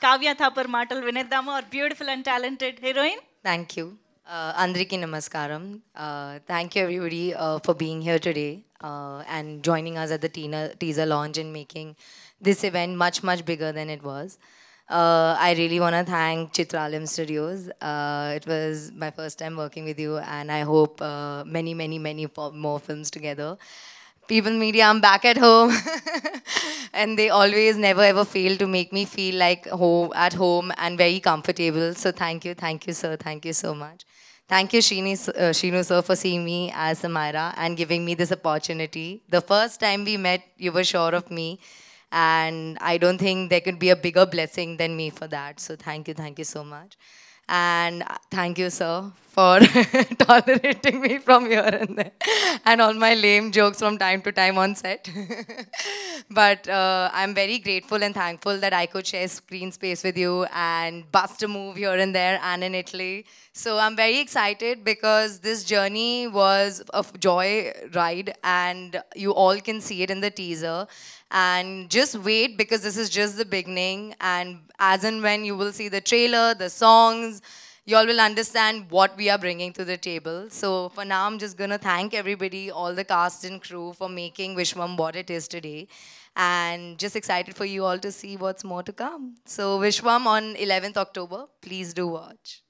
Kavya Thapar Mitali Vinaydhammo, our beautiful and talented heroine. Thank you. Andriki Namaskaram. Thank you everybody for being here today and joining us at the teaser launch and making this event much, much bigger than it was. I really want to thank Chitralim Studios. It was my first time working with you, and I hope many, many, many more films together. People Media, I'm back at home. And they always never ever fail to make me feel like at home and very comfortable. So thank you sir, thank you so much. Thank you Srinu sir for seeing me as Amaira and giving me this opportunity. The first time we met, you were sure of me. And I don't think there could be a bigger blessing than me for that. So thank you so much. And thank you, sir, for tolerating me from here and there. And all my lame jokes from time to time on set. But I'm very grateful and thankful that I could share screen space with you and bust a move here and there and in Italy. So I'm very excited because this journey was a joy ride and you all can see it in the teaser. And just wait, because this is just the beginning, and as and when you will see the trailer, the songs, you all will understand what we are bringing to the table. So for now, I'm just going to thank everybody, all the cast and crew, for making Vishwam what it is today. And just excited for you all to see what's more to come. So Vishwam on 11th October, please do watch.